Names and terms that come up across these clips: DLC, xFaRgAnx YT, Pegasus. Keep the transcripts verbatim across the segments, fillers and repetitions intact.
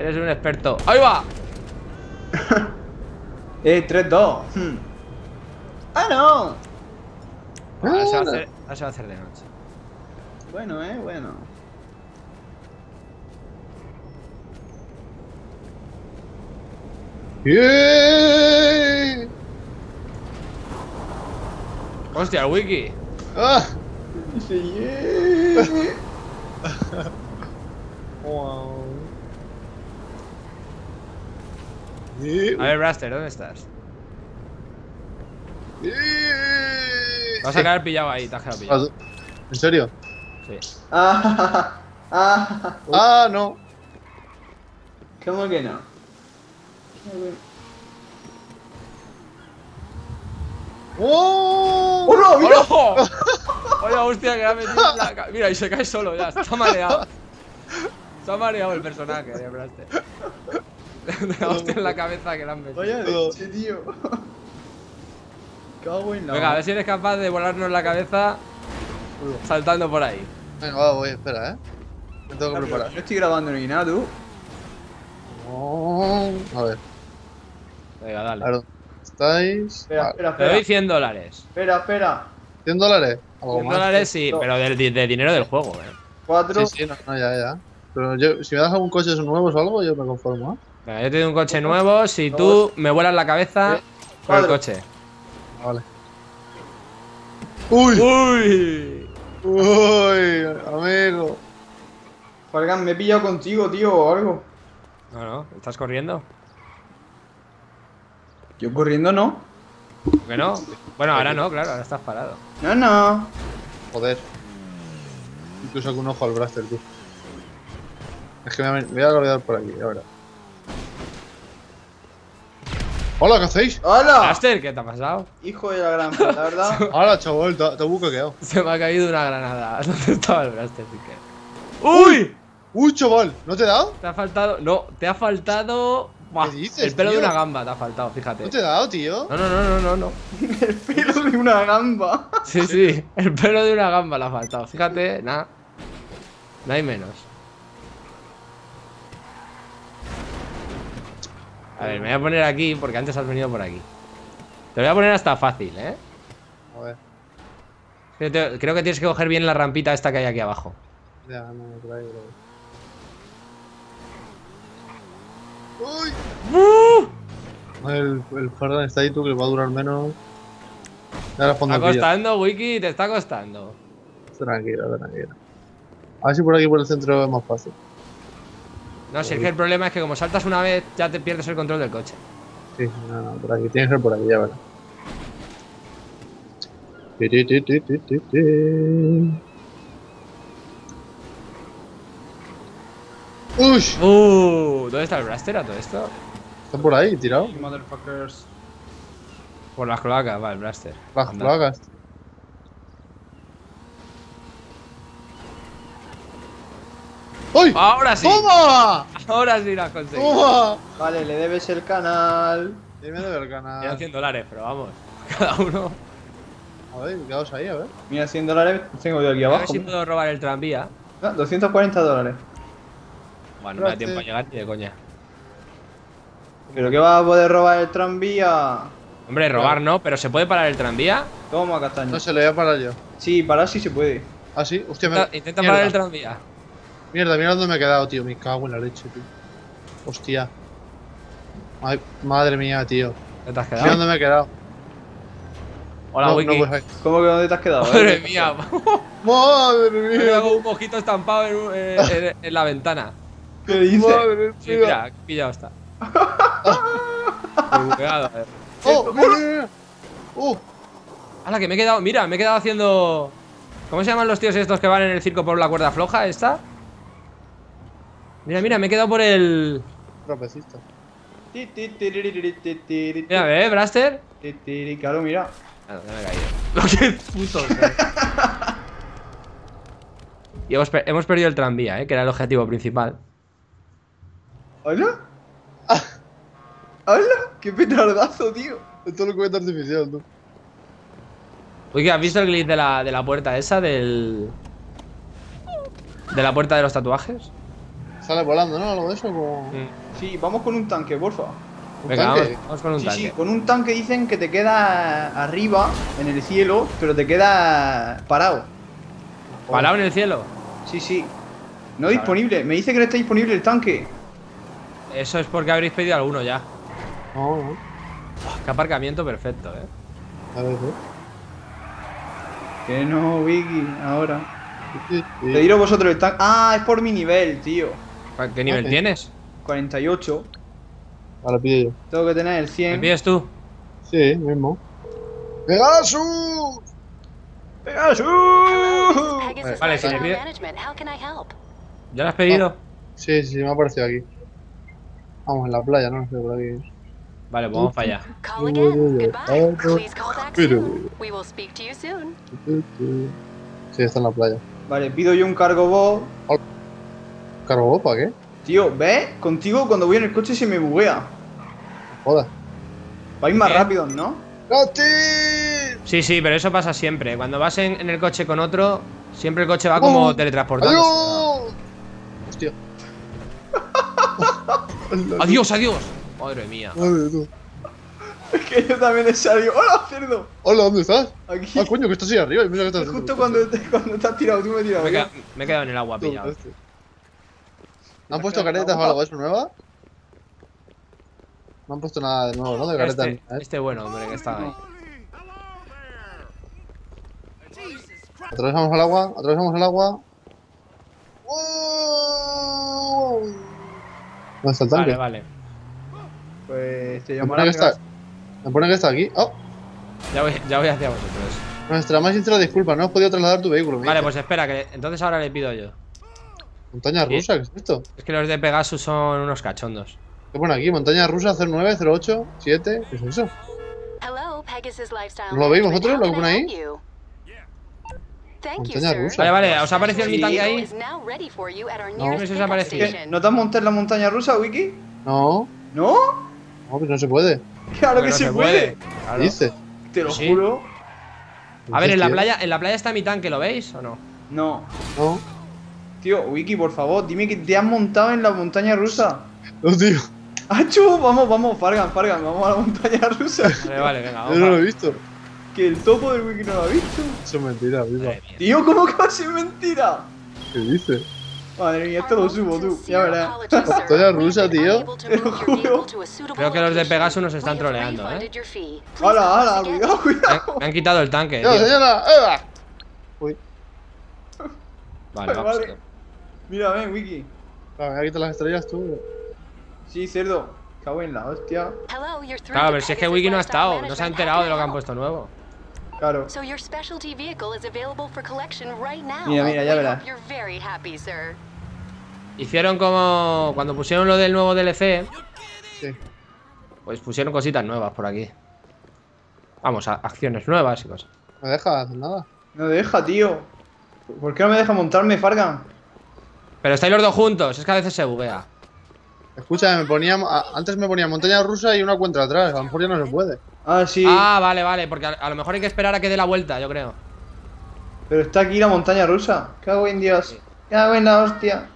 Eres un experto. ¡Ahí va! eh, tres dos. Hmm. ¡Ah, no! Ahora se va a hacer, ahora se va a hacer de noche. Bueno, eh, bueno. Yeah. Hostia, el wiki. Ah. Dice, yeah. Wow. Yeah. A ver, Braster, ¿dónde estás? Yeah. Vas a quedar pillado ahí, te has quedado pillado. ¿En serio? Sí. Ah, ah, ah, no. ¿Cómo que no? ¡Oh! ¡Oh, no, mira! ¡Oh, no! Oye, hostia, que le ha metido en la... Mira, y se cae solo ya, está mareado. Está mareado el personaje, de Braster. La hostia en la cabeza que le han metido. Vaya leche, tío. Cago en la... Venga, a ver si eres capaz de volarnos la cabeza saltando por ahí. Venga, va, voy, espera, eh. Me tengo que preparar. No estoy grabando ni nada, tú. A ver. Venga, dale. Claro. ¿Estáis? Espera, vale. espera, espera. Te doy cien dólares. Espera, espera. ¿cien dólares? cien dólares, sí, pero de, de, de dinero del juego, eh. cuatro. Sí, sí, no, no, ya, ya. Pero yo, si me das algún coche nuevo o algo, yo me conformo, ¿eh? Venga, yo te doy un coche nuevo si tú me vuelas la cabeza con el coche. Vale. ¡Uy! ¡Uy! ¡Uy! Amigo. Falcán, me he pillado contigo, tío, o algo. No, no, ¿estás corriendo? Yo corriendo no. ¿Por qué no? Bueno, ahora no, claro, ahora estás parado. No, no. Joder. Incluso con un ojo al Braster, tú. Es que me voy a olvidar por aquí, ahora. Hola, ¿qué hacéis? ¡Hola! Braster, ¿qué te ha pasado? Hijo de la gran, la verdad. Hola, chaval, te, te busco quedado. Se me ha caído una granada. ¿Dónde estaba el Braster? ¡Uy! ¡Uy, chaval! ¿No te he dado? Te ha faltado... No, te ha faltado... Buah, ¿qué dices, el pelo tío? De una gamba te ha faltado, fíjate. ¿No te he dado, tío? No, no, no, no, no. El pelo de una gamba. Sí, sí, el pelo de una gamba le ha faltado. Fíjate, nada. Nada y menos. A ver, me voy a poner aquí porque antes has venido por aquí. Te voy a poner hasta fácil, ¿eh? Joder. Creo que tienes que coger bien la rampita esta que hay aquí abajo. Ya, no, no, por ahí, por ahí. ¡Uy! ¡Uh! El, el Fardan está ahí, tú, que va a durar menos. Te está costando, Wiki, te está costando. Tranquilo, tranquilo. A ver si por aquí, por el centro, es más fácil. No, si es que el problema es que como saltas una vez, ya te pierdes el control del coche. Sí, no, no, por aquí. Tienes que ir por aquí, ya verás. ¡Ush! Uh, ¿dónde está el Braster a todo esto? Está por ahí, tirado. Motherfuckers. Por las cloacas, va el Braster. Las Anda. cloacas. ¡Uy! ¡Ahora sí! ¡Toma! Ahora sí lo has conseguido. ¡Toma! Vale, le debes el canal. Dime el canal. Quedan cien dólares, pero vamos. Cada uno. A ver, quedaos ahí, a ver. Mira, cien dólares tengo yo aquí abajo. A ver si puedo robar el tranvía. No, doscientos cuarenta dólares. Bueno, no me da tiempo a llegar ni de coña. ¿Pero qué vas a poder robar el tranvía? Hombre, robar no, pero ¿se puede parar el tranvía? Toma, castaño. No, se lo voy a parar yo. Sí, parar sí se puede. ¿Ah, sí? Hostia, intenta, me... intenta parar el tranvía. Mierda, mira dónde me he quedado, tío. Me cago en la leche, tío. Hostia. Ay, madre mía, tío. ¿Dónde te has quedado? Mira dónde me he quedado. Hola, no, Wiki. No, pues, ¿cómo que dónde te has quedado? Madre eh? mía. Madre mía. Me hago un mojito estampado en, en, en, en la ventana. ¿Qué dices? Madre, sí, mira, aquí pillado está. Bugueado, eh. ¡Oh! ¡Mira! ¡Oh! ¡Hala, que me he quedado! Mira, me he quedado haciendo... ¿Cómo se llaman los tíos estos que van en el circo por la cuerda floja esta? Mira, mira, me he quedado por el... Trapecista. Mira, ve, ¿eh, Braster? Claro, mira. Ah, no, ya me he caído. Lo que puto. Y hemos, per hemos perdido el tranvía, eh, que era el objetivo principal. ¿Hola? Ah. ¿Hola? ¡Qué petardazo, tío! Esto lo cuenta artificial, ¿no? Uy, ¿has visto el glitch de la, de la puerta esa? Del... ¿De la puerta de los tatuajes? sale volando, ¿no? Algo de eso. Como... Sí, vamos con un tanque, porfa. Venga, vamos, vamos con un sí, tanque. Sí, con un tanque dicen que te queda arriba, en el cielo, pero te queda parado. ¿Parado en el cielo? Sí, sí. No claro. Disponible. Me dice que no está disponible el tanque. Eso es porque habréis pedido alguno ya. Oh, no. Oh, qué aparcamiento perfecto, eh. A ver, ¿eh? Que no, Vicky, ahora. Te diré vosotros el tanque. Ah, es por mi nivel, tío. ¿Qué nivel okay. tienes? cuarenta y ocho. Ahora pido yo. Tengo que tener el cien. ¿Me pides tú? Sí, mismo. ¡Pegasus! ¡Pegasus! Vale, vale, si le pides. ¿Ya lo has pedido? Ah, sí, sí, me ha aparecido aquí. Vamos, en la playa, no sé por aquí. Vale, pues vamos para allá. Sí, está en la playa. Vale, pido yo un cargo bot. ¿Cargo bot para qué? Tío, ¿ves? Contigo cuando voy en el coche se me buguea. Joder. Vais más rápido, ¿no? ¡Gati! Sí, sí, pero eso pasa siempre. Cuando vas en, en el coche con otro, siempre el coche va como oh, teletransportándose. ¡Adiós! Hostia. ¡Adiós, adiós! Madre mía. Madre mía. Es que yo también he salido. ¡Hola, cerdo! Hola, ¿dónde estás? Aquí. Ah, coño, que estás ahí arriba. Mira que estás justo cuando te, cuando te has tirado, tú me has tirado. Me, ca me he quedado en el agua pillado. ¿No han puesto caretas o algo? ¿Es nueva? No han puesto nada de nuevo, ¿no? De caretas. Este, ¿eh? Este bueno, hombre, que está ahí. Atravesamos el agua, atravesamos el agua. ¡Oh! ¿Dónde está el tanque? Vale, vale. Pues te llamará. Me, me pone que está aquí. ¡Oh! Ya voy, ya voy hacia vosotros. Nuestra más sincera disculpa, no has podido trasladar tu vehículo. Vale, pues espera, que entonces ahora le pido yo. ¿Montaña ¿Sí? rusa? ¿Qué es esto? Es que los de Pegasus son unos cachondos. ¿Qué pone aquí? Montaña rusa cero nueve, cero ocho, siete. ¿Qué es eso? ¿No lo veis vosotros? ¿Lo pone ahí? Montaña rusa. Vale, vale, ¿os ha aparecido sí. mi tanque ahí? No, no sé si os ha aparecido. ¿No te has montado en la montaña rusa, Wiki? No. ¿No? No, pues no se puede. Claro Porque que no se, se puede. puede. Claro. ¿Dice? Te lo sí. juro. A ver, en la playa, en la playa está mi tanque, ¿lo veis o no? No. No. Tío, Wiki, por favor, dime que te has montado en la montaña rusa. No, tío. ¡Achu! Vamos, vamos, Fargan, Fargan, vamos a la montaña rusa. Vale, vale, venga, vamos. Yo no lo he visto. Que el topo del Wiki no lo ha visto. Eso es mentira, viva. Tío, ¿cómo que va a ser mentira? ¿Qué dices? Madre mía, esto lo subo, tú, ya verás. Montaña rusa, tío. Te lo juro. Creo que los de Pegasus nos están troleando, ¿eh? ¡Hala, hala! ¡Cuidado, cuidado! Me han, me han quitado el tanque. ¡No, señora! ¡Eva! Uy. Vale, vamos. Vale. Mira, ven, Wiki. Claro, me ha quitado las estrellas tú. Sí, cerdo. Cago en la hostia. Claro, pero si es que Wiki no ha estado, no se ha enterado de lo que han puesto nuevo. Claro. Mira, mira, ya verás. Hicieron como cuando pusieron lo del nuevo D L C. Sí. Pues pusieron cositas nuevas por aquí. Vamos, a acciones nuevas y cosas. No deja hacer nada. No deja, tío. ¿Por qué no me deja montarme, Fargan? Pero estáis los dos juntos, es que a veces se buguea. Escucha, me ponía, antes me ponía montaña rusa y una cuenta atrás, a lo mejor ya no se puede. Ah, sí. Ah, vale, vale, porque a, a lo mejor hay que esperar a que dé la vuelta, yo creo. Pero está aquí la montaña rusa. Cago en Dios. Sí. Cago en la hostia.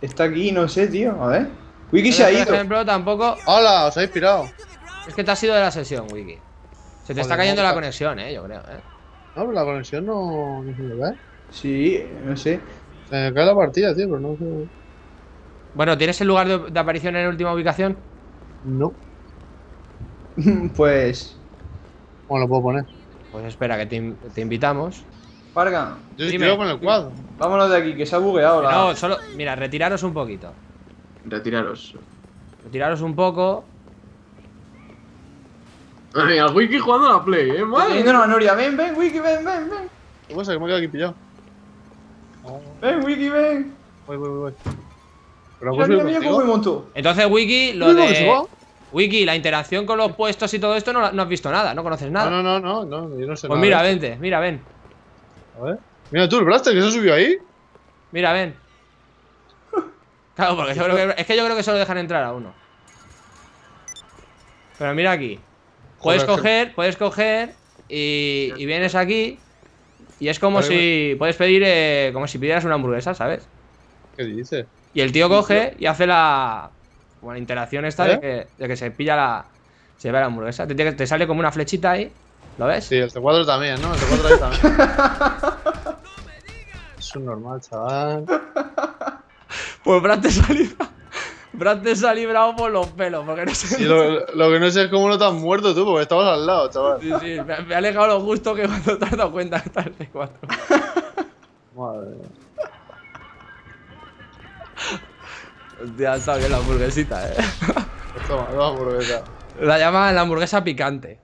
Está aquí, no sé, tío. A ver. Wiki se ha ido. Por ejemplo, tampoco... Hola, os habéis pirado. Es que te has ido de la sesión, Wiki. Se te Joder, está cayendo no, la conexión, eh, yo creo, eh. No, pero la conexión no... no se le ve. Sí, no sé. Se me cae la partida, tío, pero no sé. Bueno, ¿tienes el lugar de, de aparición en la última ubicación? No. Pues... Bueno, lo puedo poner. Pues espera, que te, te invitamos. Fargan, yo estoy con el cuadro. Vámonos de aquí, que se ha bugueado la... No, solo... Mira, retiraros un poquito. Retiraros. Retiraros un poco. Ay, al Wiki jugando a la Play, eh, madre. No, no, Noria, ven, ven, Wiki, ven, ven, ven. ¿Qué pasa? Que me he quedado aquí pillado. Ven, Wiki, ven. Voy, voy, voy. Pero mira, mira, mira cómo me montó. Entonces, Wiki, lo de... Wiki, la interacción con los puestos y todo esto no, no has visto nada, no conoces nada. No, no, no, no, no yo no sé pues nada. Pues mira, vente, mira, ven. A ver. Mira tú, el Blaster que se subió ahí. Mira, ven. Claro, porque yo creo que... Es que yo creo que solo dejan entrar a uno. Pero mira aquí. Puedes Joder, coger, que... puedes coger y, y vienes aquí. Y es como si puedes pedir, eh, como si pidieras una hamburguesa, ¿sabes? ¿Qué dices? Y el tío coge y hace la, bueno, interacción esta, ¿eh?, de, que, de que se pilla la, se lleva la hamburguesa. Te, te sale como una flechita ahí, ¿lo ves? Sí, el T cuatro también, ¿no? El T cuatro ahí también. Es un normal, chaval. Pues Brad te salió... Brad te se ha librado por los pelos, porque no sé. Sí, lo, lo que no sé es cómo no te has muerto tú, porque estabas al lado, chaval. Sí, sí, me, me ha alejado lo justo que cuando te has dado cuenta que estás en T cuatro. Madre. Hostia, está bien la hamburguesita, eh. Toma, la hamburguesa. La llaman la hamburguesa picante.